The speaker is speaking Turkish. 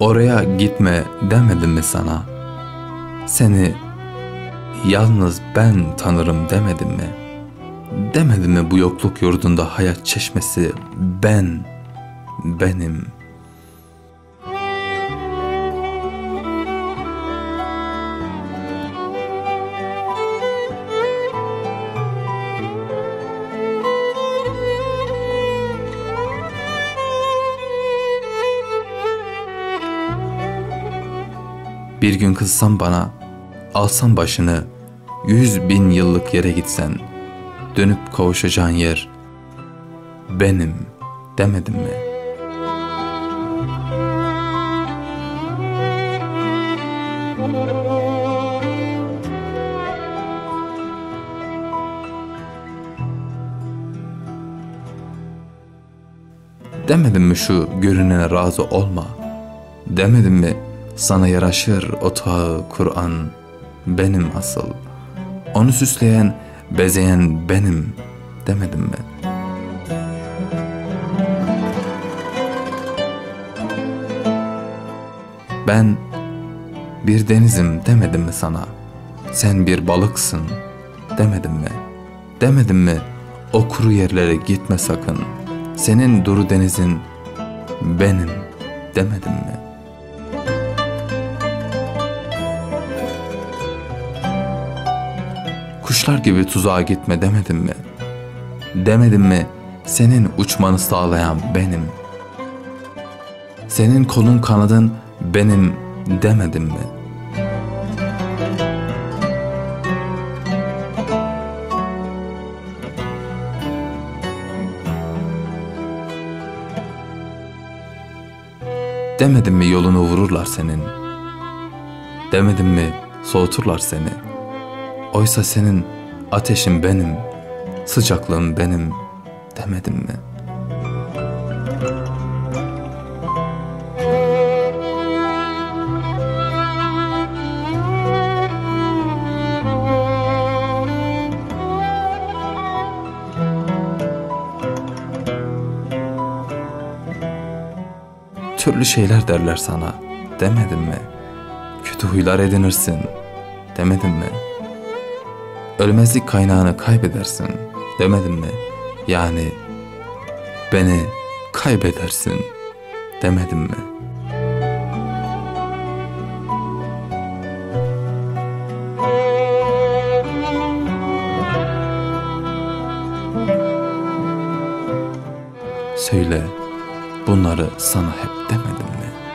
oraya gitme demedim mi sana? Seni yalnız ben tanırım demedim mi? Demedim mi bu yokluk yurdunda hayat çeşmesi benim? Bir gün kızsan bana, alsan başını, 100.000 yıllık yere gitsen, dönüp kavuşacağın yer benim demedim mi? Demedim mi şu görünene razı olma? Demedim mi sana yaraşır otağı Kur'an benim asıl? Onu süsleyen, bezeyen benim demedim mi? Ben bir denizim demedim mi sana? Sen bir balıksın demedim mi? Demedim mi o kuru yerlere gitme sakın? Senin duru denizin benim demedim mi? Kuşlar gibi tuzağa gitme demedim mi? Demedim mi senin uçmanı sağlayan benim? Senin kolun kanadın benim demedim mi? Demedim mi yolunu vururlar senin? Demedim mi soğuturlar seni? Oysa senin ateşin benim, sıcaklığın benim demedim mi? Türlü şeyler derler sana demedim mi? Kötü huylar edinirsin demedim mi? Ölmezlik kaynağını kaybedersin demedim mi? Yani beni kaybedersin demedim mi? Söyle, bunları sana hep demedim mi?